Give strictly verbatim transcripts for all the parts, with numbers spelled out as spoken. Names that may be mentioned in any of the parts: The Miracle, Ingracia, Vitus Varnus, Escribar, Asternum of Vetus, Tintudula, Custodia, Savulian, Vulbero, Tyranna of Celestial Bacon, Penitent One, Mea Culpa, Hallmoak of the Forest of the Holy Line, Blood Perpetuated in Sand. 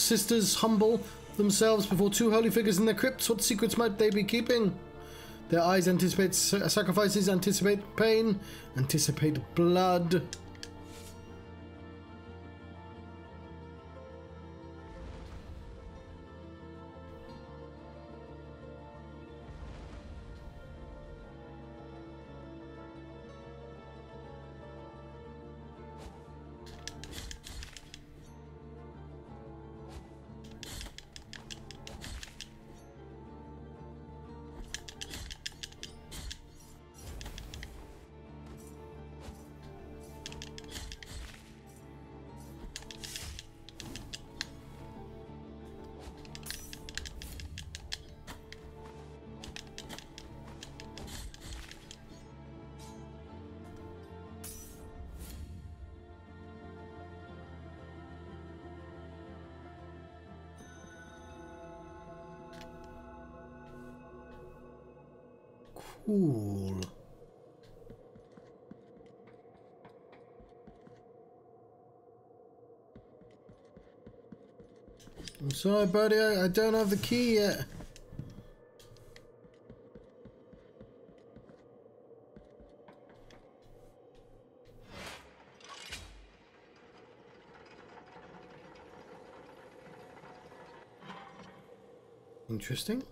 sisters humble themselves before two holy figures in their crypts. What secrets might they be keeping? Their eyes anticipate sacrifices, anticipate pain, anticipate blood. Cool. I'm sorry, buddy. I, I don't have the key yet. Interesting.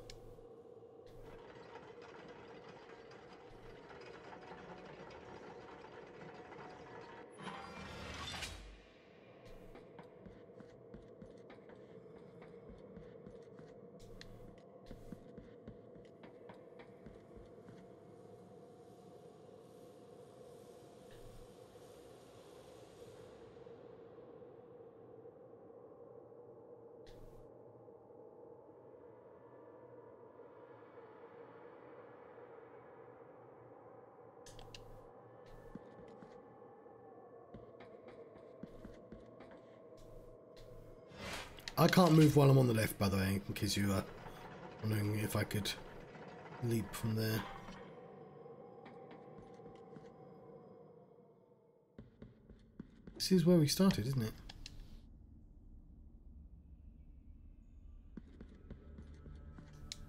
I can't move while I'm on the left, by the way, in case you are wondering if I could leap from there. This is where we started, isn't it?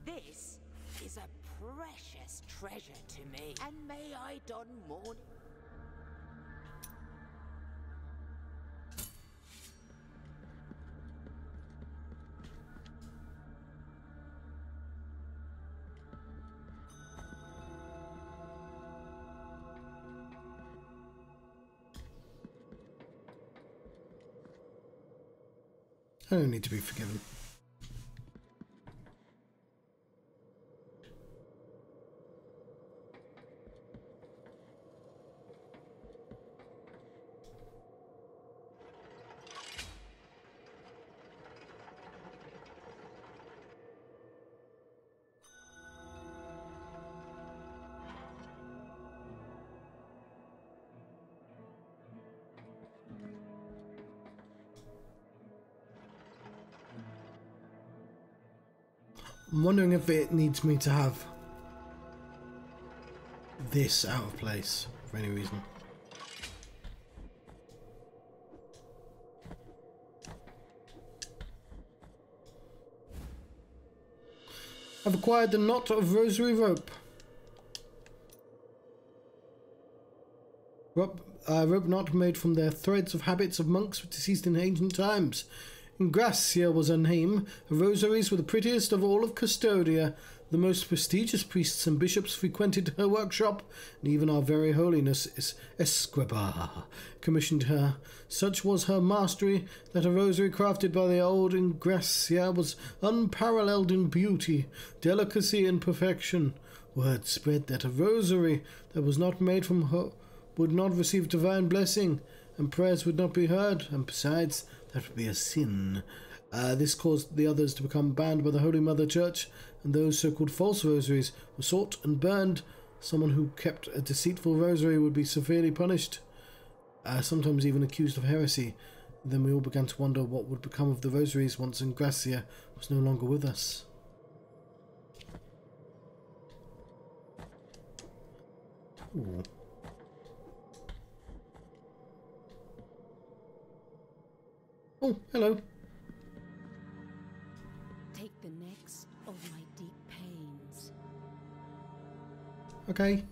This is a precious treasure to me, and may I don mourn. I don't need to be forgiven. I'm wondering if it needs me to have this out of place for any reason. I've acquired the knot of rosary rope. Rope, uh, rope knot made from the threads of habits of monks deceased in ancient times. Ingracia was her name. Her rosaries were the prettiest of all of Custodia. The most prestigious priests and bishops frequented her workshop, and even our very holiness Escribar commissioned her. Such was her mastery that a rosary crafted by the old Ingracia was unparalleled in beauty, delicacy, and perfection. Word spread that a rosary that was not made from her would not receive divine blessing, and prayers would not be heard, and besides, that would be a sin. Uh, this caused the others to become banned by the Holy Mother Church, and those so-called false rosaries were sought and burned. Someone who kept a deceitful rosary would be severely punished, uh, sometimes even accused of heresy. Then we all began to wonder what would become of the rosaries once Ingracia was no longer with us. Ooh. Oh, hello. okay.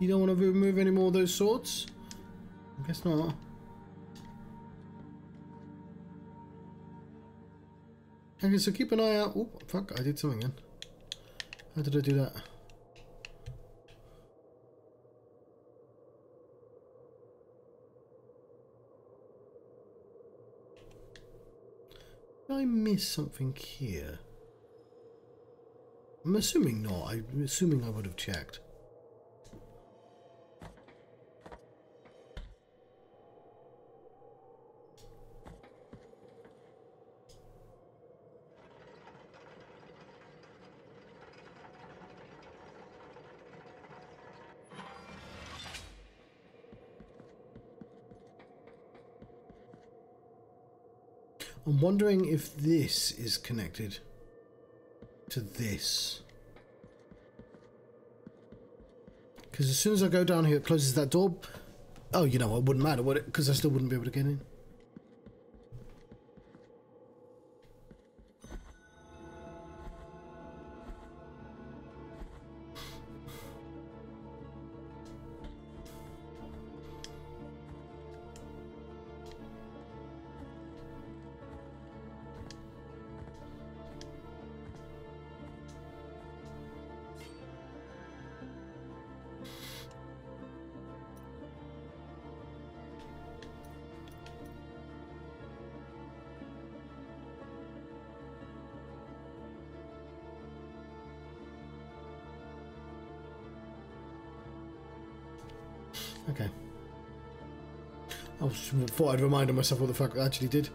You don't want to remove any more of those swords? I guess not. Okay, so keep an eye out. Oh, fuck, I did something then. How did I do that? Did I miss something here? I'm assuming not. I'm assuming I would have checked. I'm wondering if this is connected to this. Because as soon as I go down here, it closes that door. Oh, you know what? It wouldn't matter, would it? Because I still wouldn't be able to get in. Okay. I was, thought I'd reminded myself what the fuck I actually did.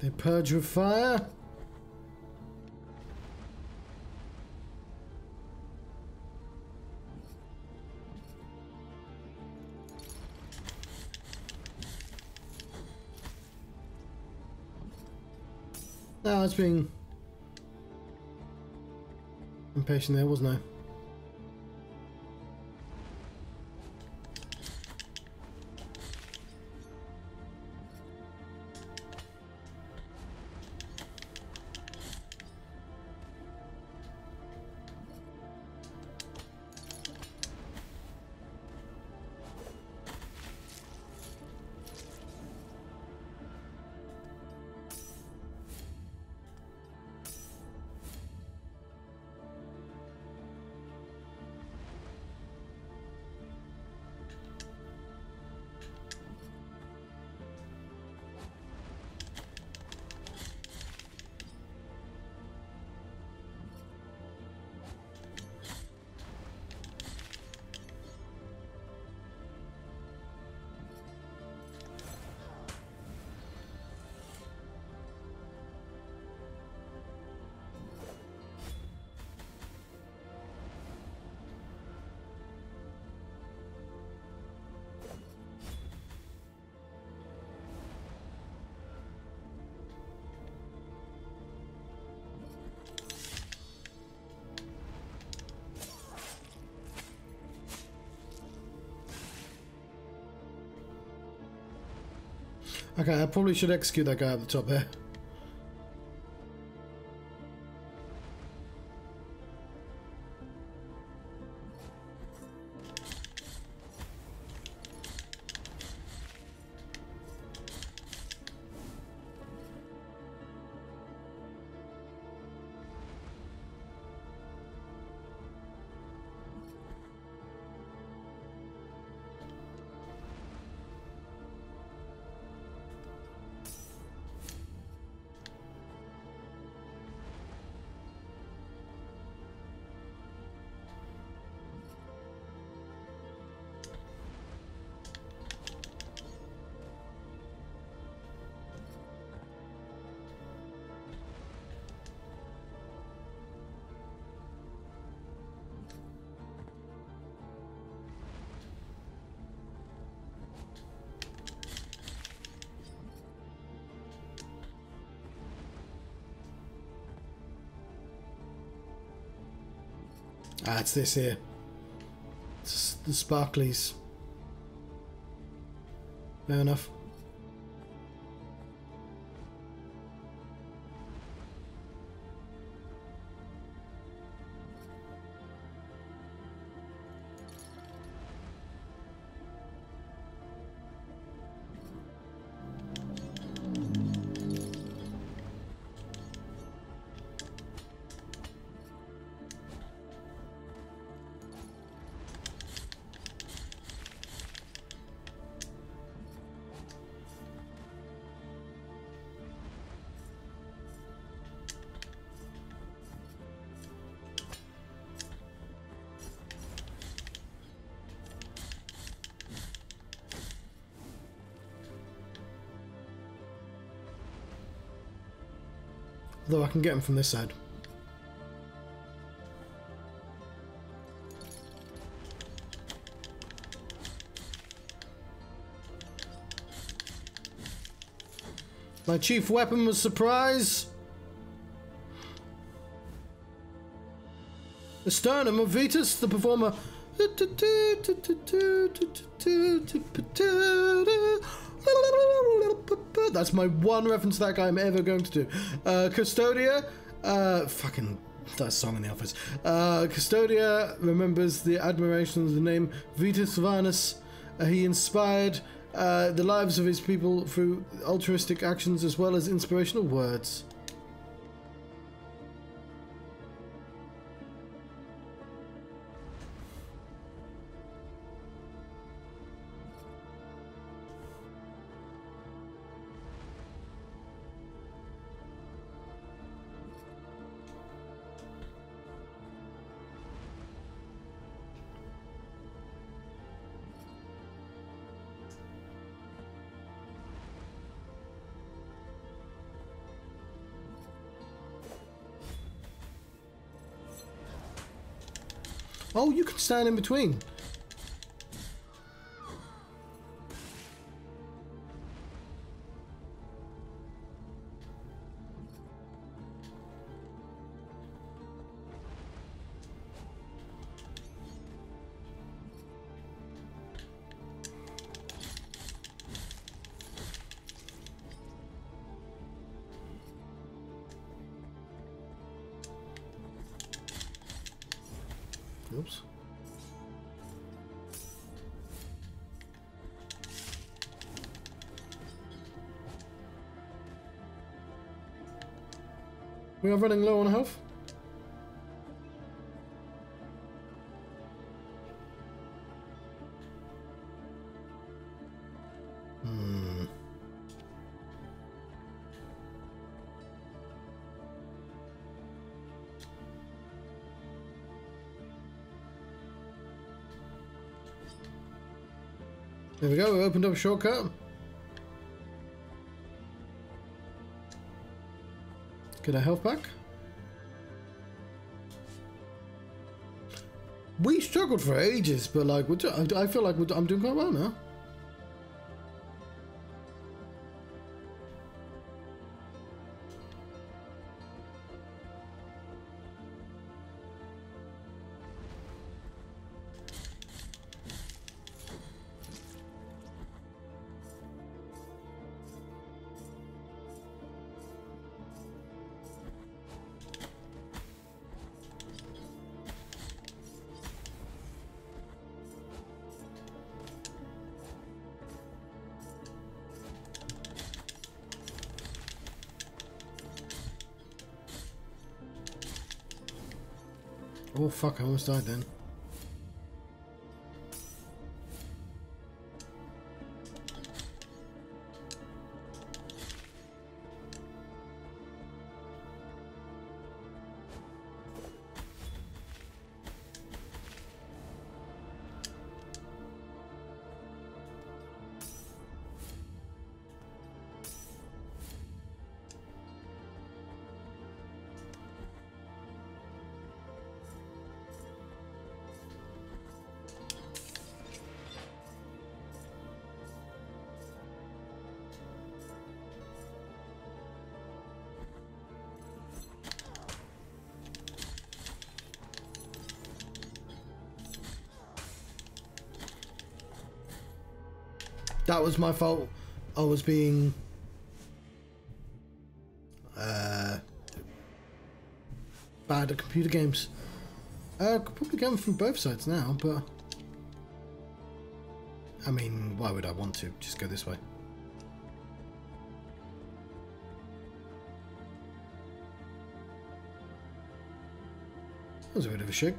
They purge with fire. No, I was being impatient there, wasn't I? Okay, I probably should execute that guy at the top there. Ah, it's this here. It's the sparklies. Fair enough. Although I can get them from this side. My chief weapon was surprise. Asternum of Vetus, the performer. That's my one reference to that guy I'm ever going to do. Uh, Custodia, uh, fucking that song in the office. Uh, Custodia remembers the admiration of the name Vitus Varnus. Uh, he inspired uh, the lives of his people through altruistic actions as well as inspirational words. Oh, you can stand in between. Oops. We are running low on health. Hmm. There we go, we opened up a shortcut. Get our health back. We struggled for ages, but like, we're do I feel like we're do I'm doing quite well now. Oh fuck, I almost died then. That was my fault. I was being... Uh, bad at computer games. Uh, could probably go from both sides now, but... I mean, why would I want to? Just go this way. That was a bit of a shake.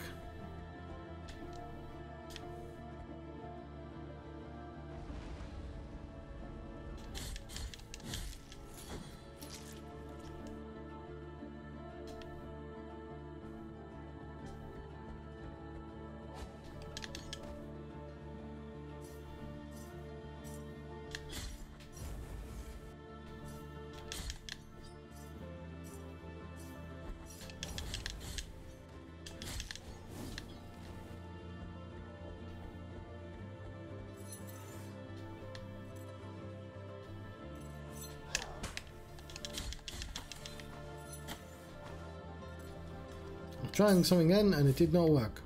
Trying something then, and it did not work.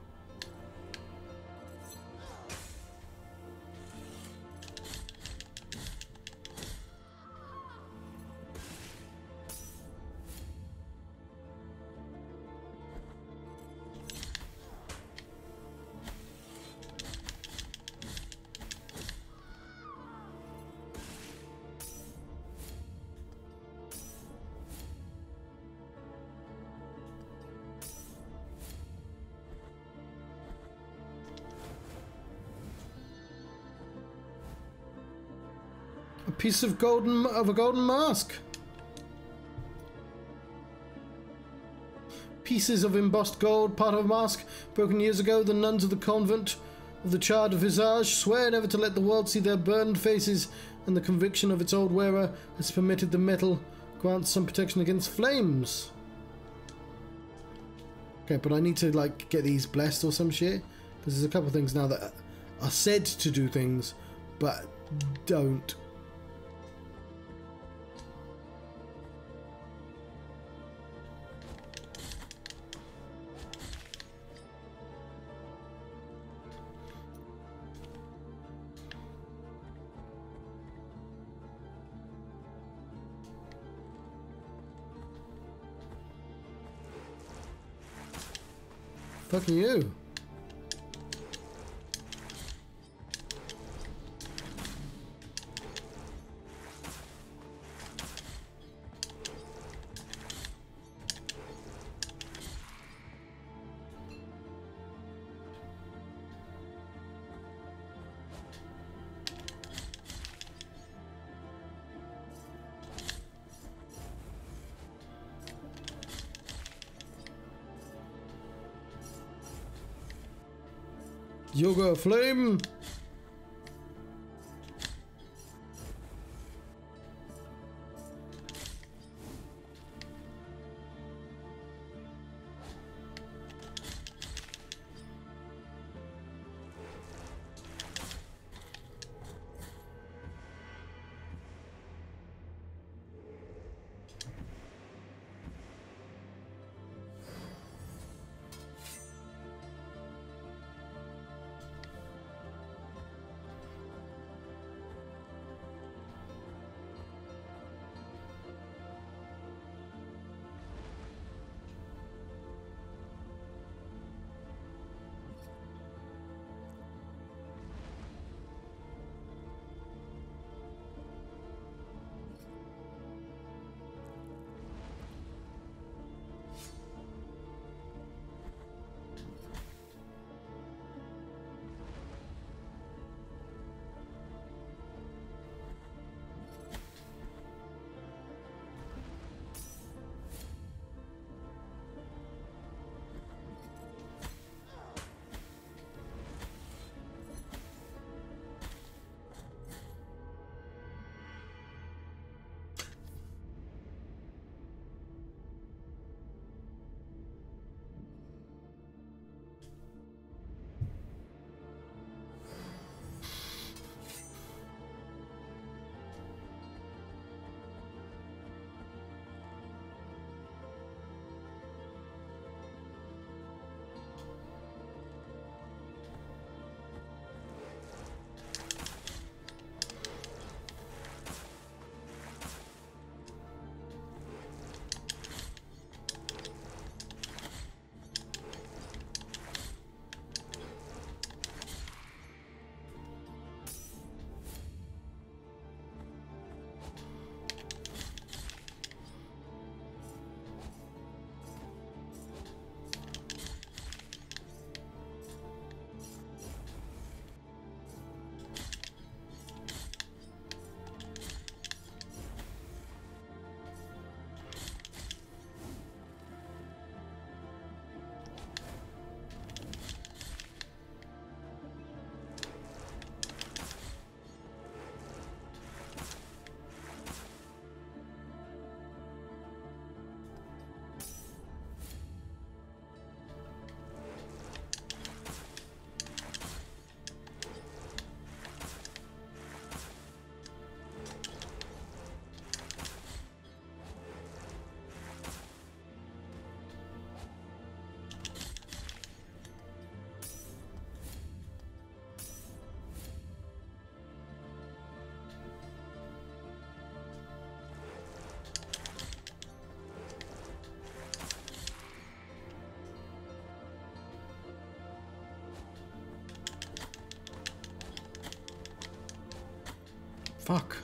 Piece of golden of a golden mask. Pieces of embossed gold, part of a mask broken years ago. The nuns of the convent of the Charred Visage swear never to let the world see their burned faces, and the conviction of its old wearer has permitted the metal grants some protection against flames. Okay, but I need to like get these blessed or some shit, because there's a couple of things now that are said to do things but don't. Fucking you. Yoga Flame! Fuck.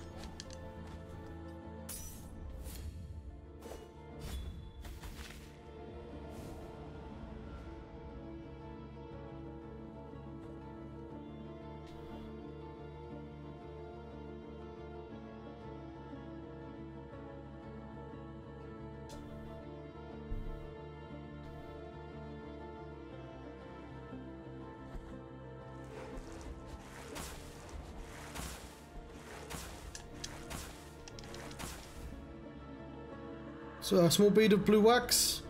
So a small bead of blue wax,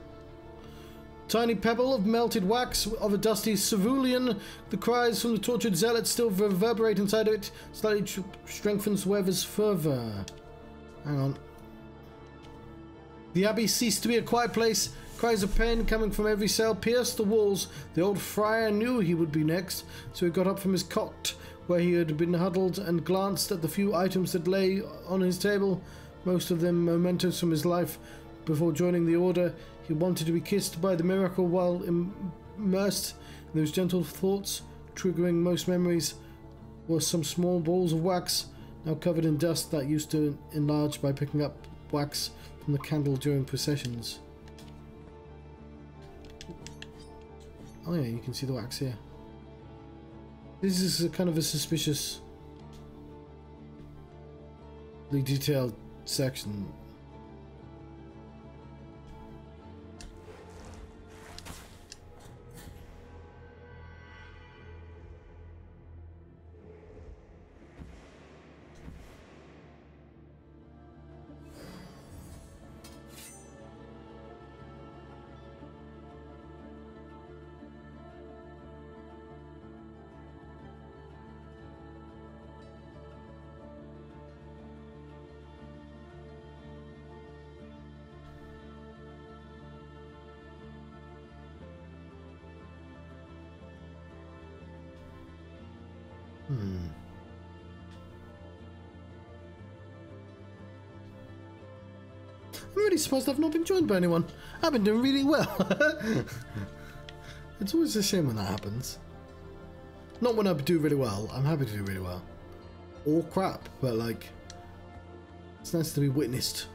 tiny pebble of melted wax of a dusty Savulian. The cries from the tortured zealots still reverberate inside of it, slightly strengthens Weaver's fervor. Hang on. The abbey ceased to be a quiet place. Cries of pain coming from every cell pierced the walls. The old friar knew he would be next, so he got up from his cot where he had been huddled and glanced at the few items that lay on his table, most of them mementos from his life. Before joining the order, he wanted to be kissed by the miracle while im immersed in those gentle thoughts, triggering most memories, were some small balls of wax, now covered in dust that used to enlarge by picking up wax from the candle during processions. Oh yeah, you can see the wax here. This is a kind of a suspiciously detailed section. Hmm. I'm really surprised I've not been joined by anyone. I've been doing really well. It's always a shame when that happens. Not when I do really well. I'm happy to do really well. Or crap, but like, it's nice to be witnessed.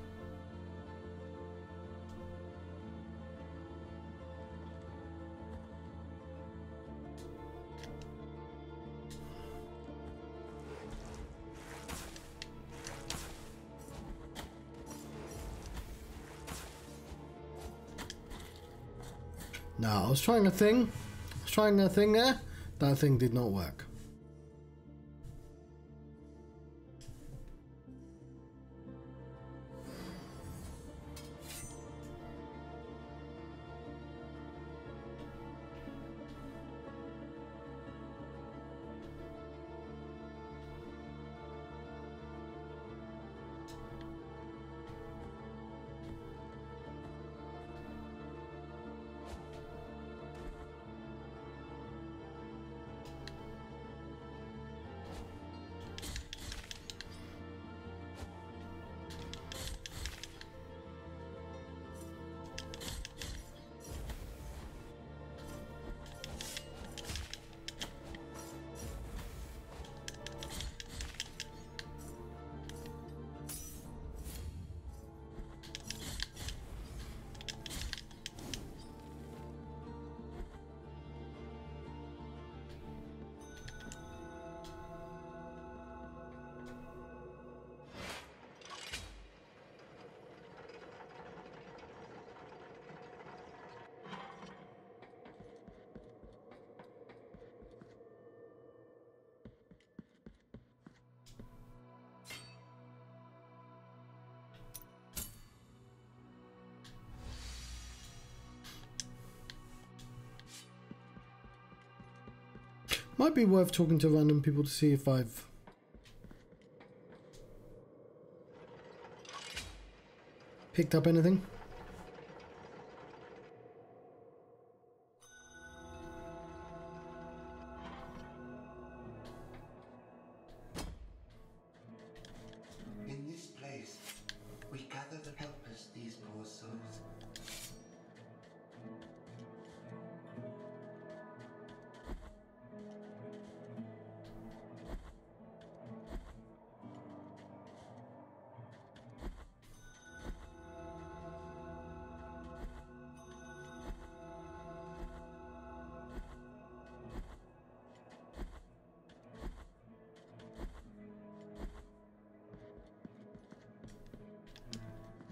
I was trying a thing. I was trying a thing there. That thing did not work. Might be worth talking to random people to see if I've... picked up anything. In this place, we gather to help us, these poor souls.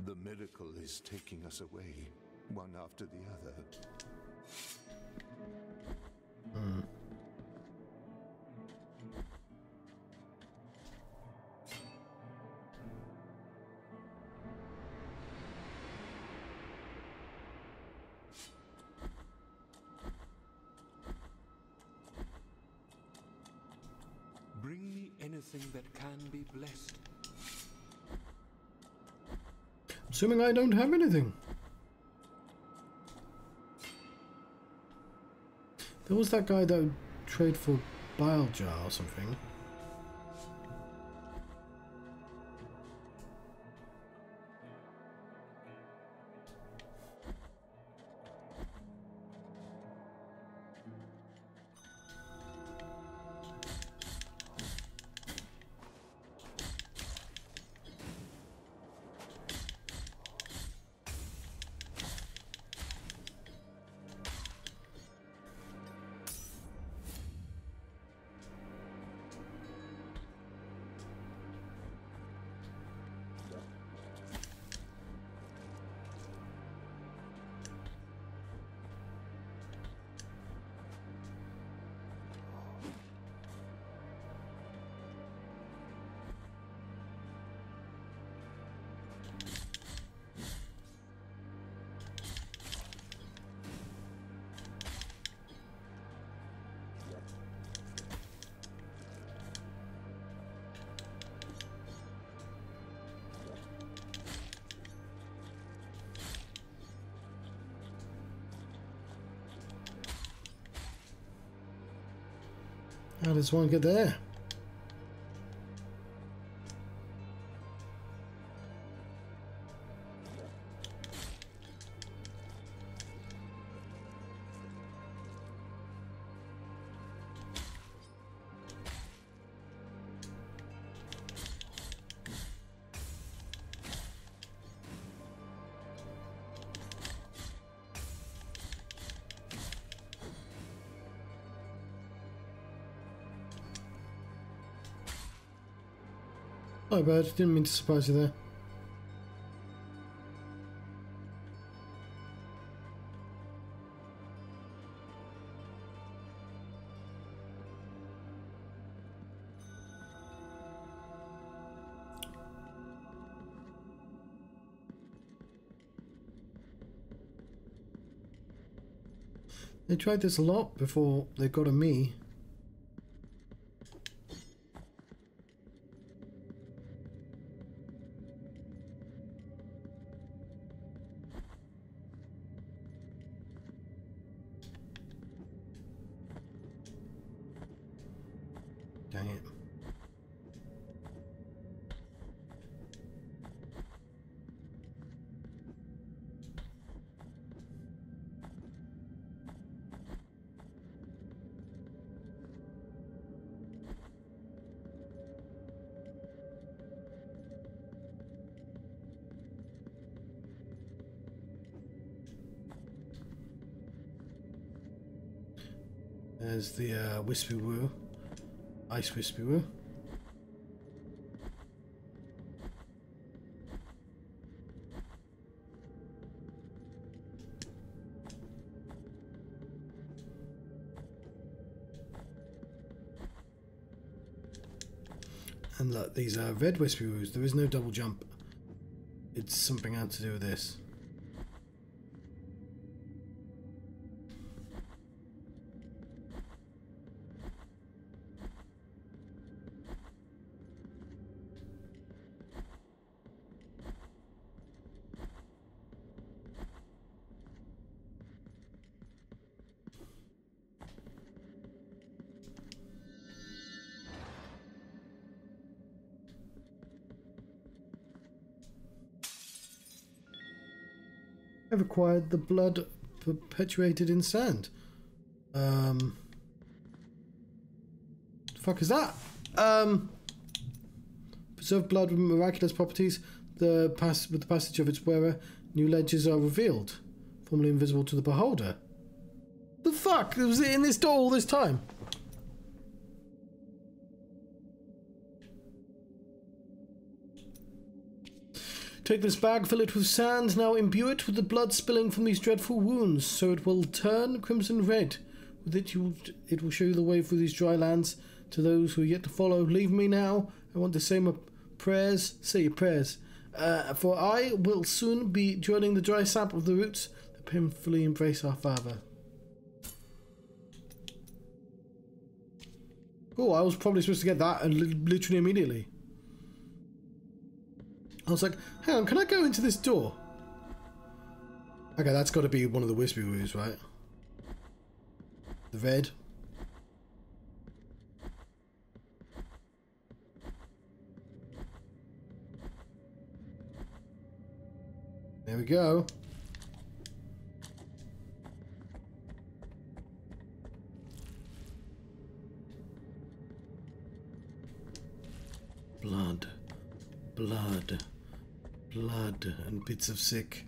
The miracle is taking us away, one after the other. Mm. Bring me anything that can be blessed. Assuming I don't have anything. There was that guy that would trade for bile jar or something. How does one get there? My bad, didn't mean to surprise you there. They tried this a lot before they got to me. There's the uh, Wispy Woo, Ice Wispy Woo. And look, these are red Wispy Woos. There is no double jump. It's something had to do with this. I've acquired the blood perpetuated in sand. Um, the fuck is that? Um, preserved blood with miraculous properties. The pass with the passage of its wearer, new ledges are revealed, formerly invisible to the beholder. The fuck was it in this door all this time? Take this bag, fill it with sand, now imbue it with the blood spilling from these dreadful wounds, so it will turn crimson red. With it, you, it will show you the way through these dry lands to those who are yet to follow. Leave me now. I want to say my prayers. Say your prayers. Uh, for I will soon be joining the dry sap of the roots that painfully embrace our father. Oh, I was probably supposed to get that and literally immediately. I was like, hang on, can I go into this door? Okay, that's got to be one of the wispy woos, right? The red. There we go. Blood, blood, blood, and bits of sick.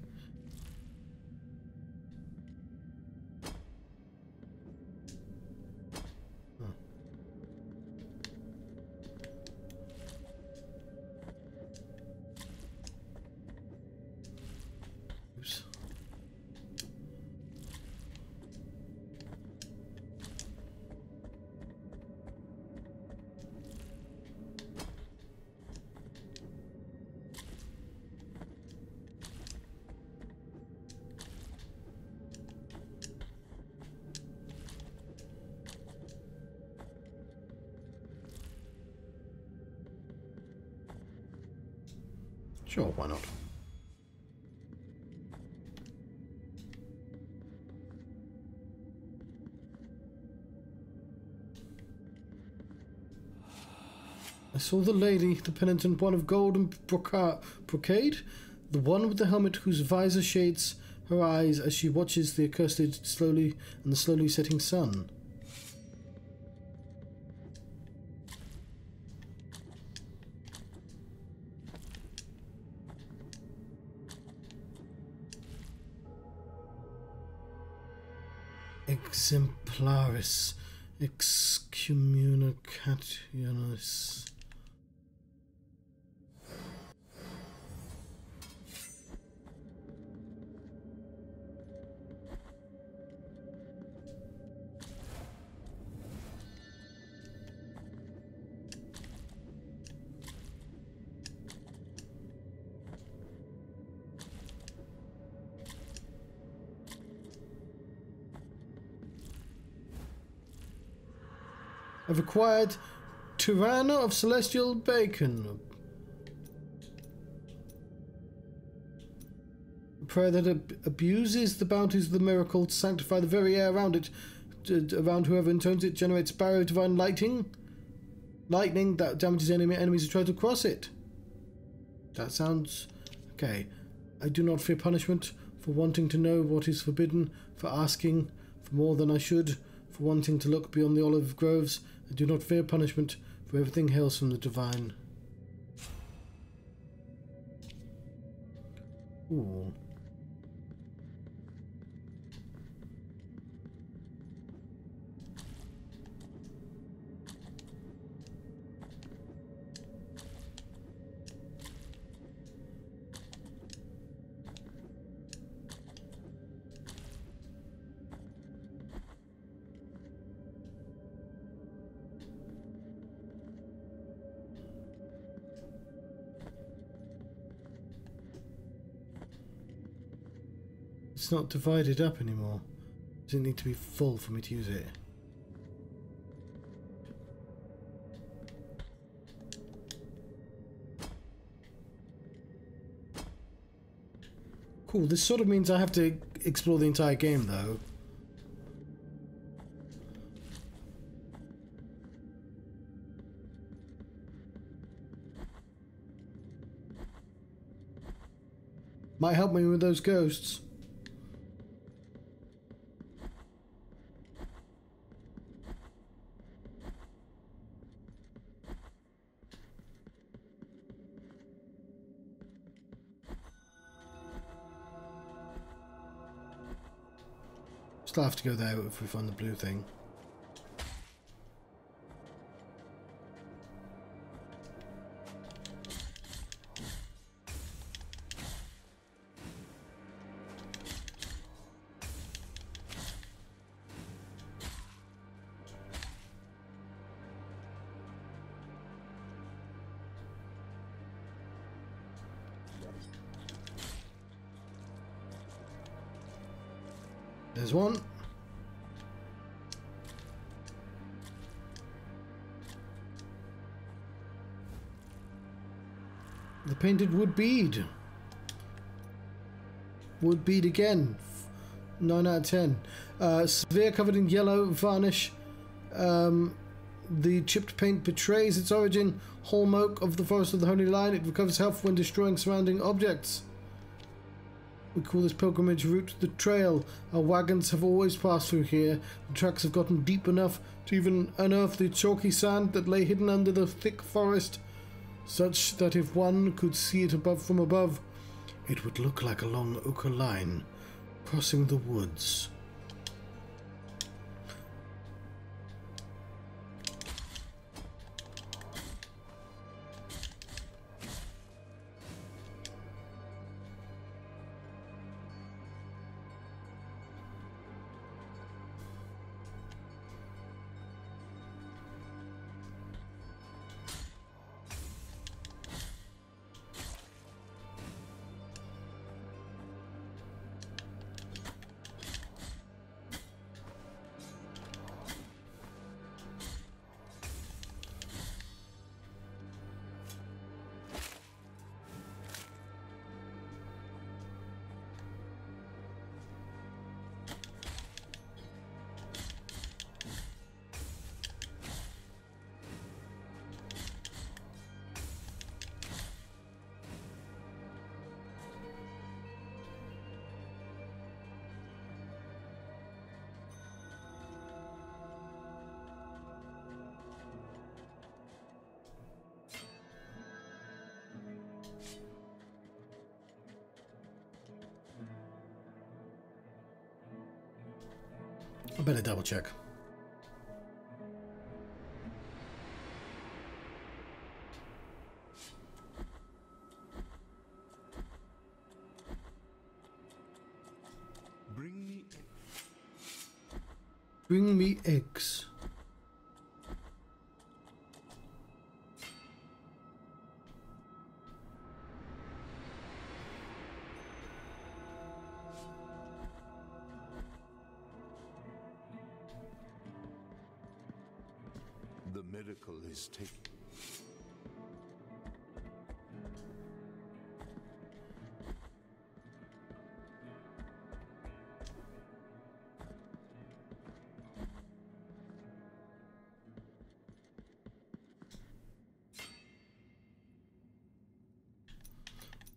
Sure, why not? I saw the lady, the penitent one of gold and brocade, the one with the helmet whose visor shades her eyes as she watches the accursed slowly and the slowly setting sun. Exemplaris excommunicationis. I've acquired Tyranna of Celestial Bacon. A prayer that ab abuses the bounties of the miracle to sanctify the very air around it. Around whoever intones it generates barrier of divine lightning. Lightning that damages enemy enemies who try to cross it. That sounds okay. I do not fear punishment for wanting to know what is forbidden, for asking for more than I should, for wanting to look beyond the olive groves. I do not fear punishment, for everything hails from the divine. Ooh. It's not divided up anymore. Does it need to be full for me to use it? Cool, this sort of means I have to explore the entire game though. Might help me with those ghosts. Still have to go there if we find the blue thing. There's one. The painted wood bead. Wood bead again. nine out of ten. Uh, sphere covered in yellow varnish. Um, the chipped paint betrays its origin. Hallmoak of the Forest of the Holy Line. It recovers health when destroying surrounding objects. We call this pilgrimage route the trail. Our wagons have always passed through here. The tracks have gotten deep enough to even unearth the chalky sand that lay hidden under the thick forest, such that if one could see it above from above, it would look like a long ochre line crossing the woods. I better double check. Bring me Bring me eggs. The miracle is taken.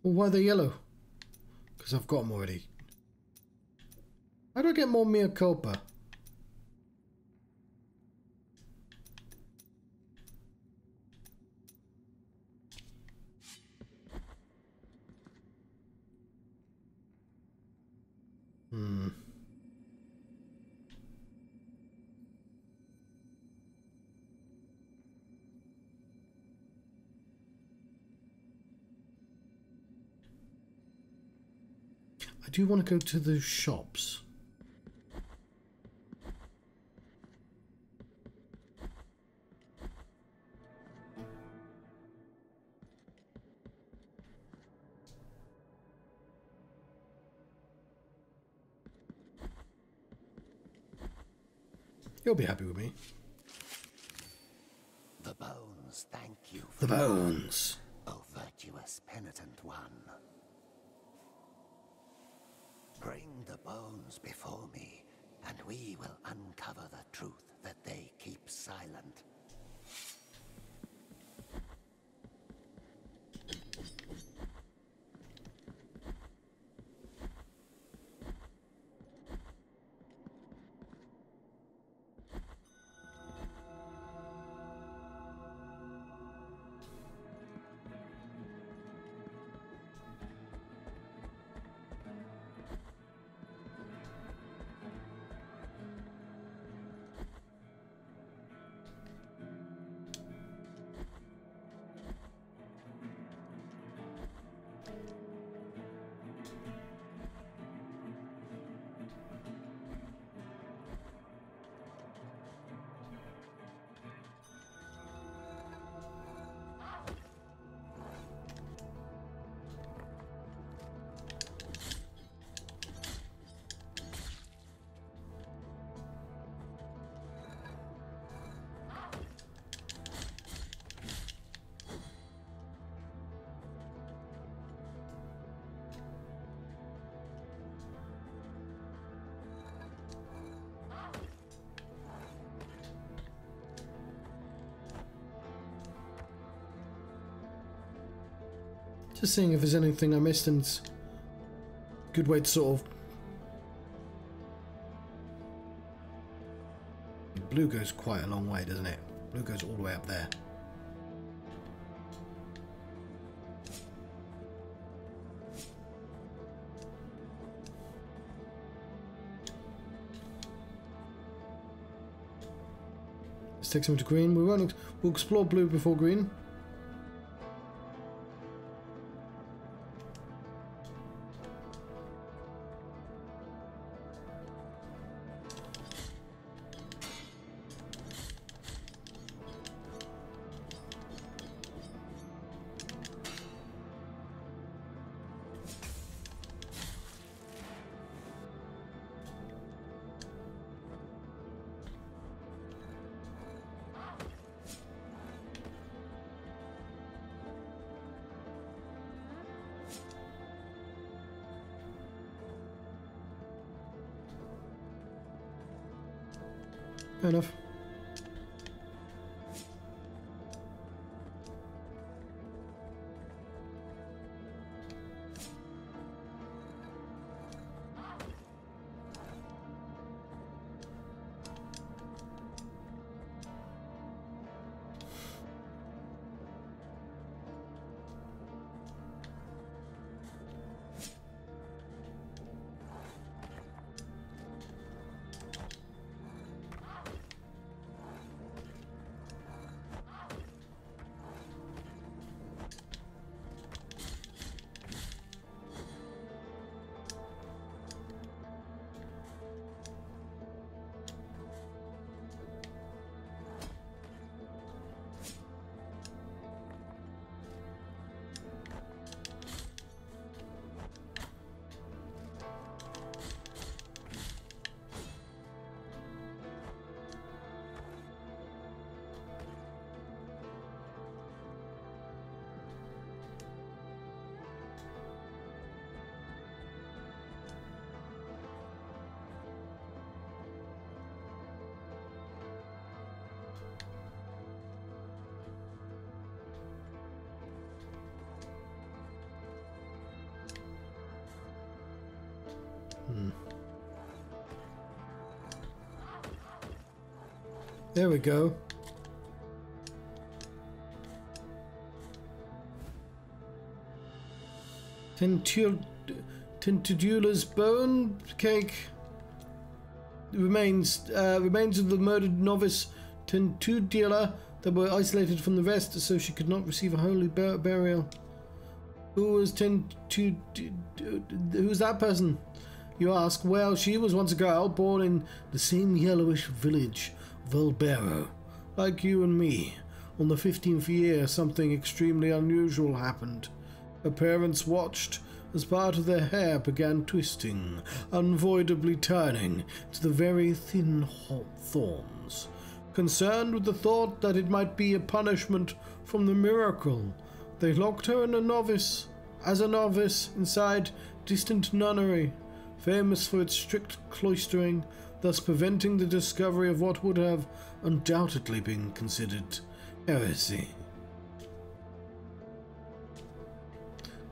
Well, why are they yellow? Because I've got them already. How do I get more Mea Culpa? I do want to go to the shops. You'll be happy with me. The bones, thank you. For the bones. O virtuous penitent one. Bring the bones before me, and we will uncover the truth that they keep silent. Just seeing if there's anything I missed, and it's a good way to sort of... Blue goes quite a long way, doesn't it? Blue goes all the way up there. Let's take some to green. We won't. We'll explore blue before green. Fair enough. There we go. Tintudula's bone cake remains uh, remains of the murdered novice Tintudula that were isolated from the rest, so she could not receive a holy bur burial. Who was Tintud? Who's that person? You ask. Well, she was once a girl born in the same yellowish village. Vulbero, like you and me. On the fifteenth year, something extremely unusual happened. Her parents watched as part of their hair began twisting, unavoidably turning to the very thin hot thorns. Concerned with the thought that it might be a punishment from the miracle, they locked her in a novice, as a novice inside distant nunnery, famous for its strict cloistering, thus preventing the discovery of what would have undoubtedly been considered heresy.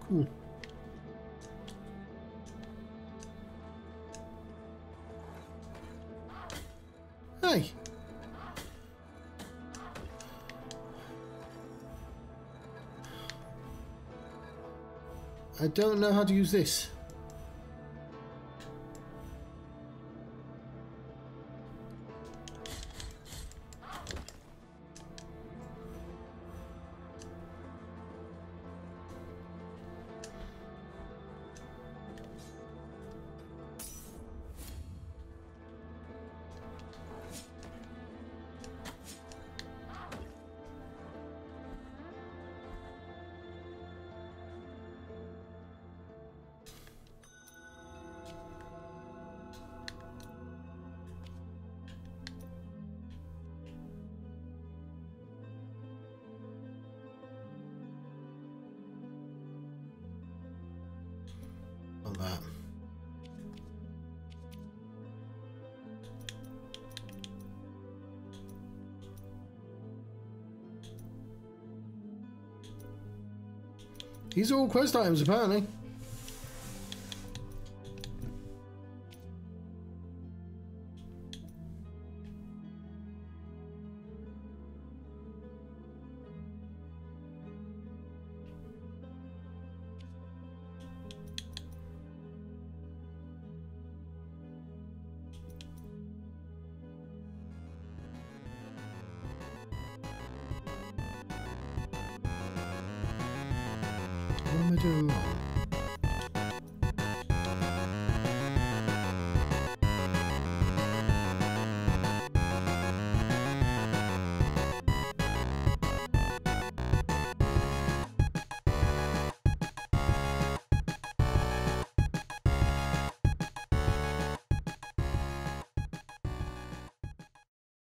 Cool. Hey! I don't know how to use this. That. These are all quest items, apparently. What am I doing?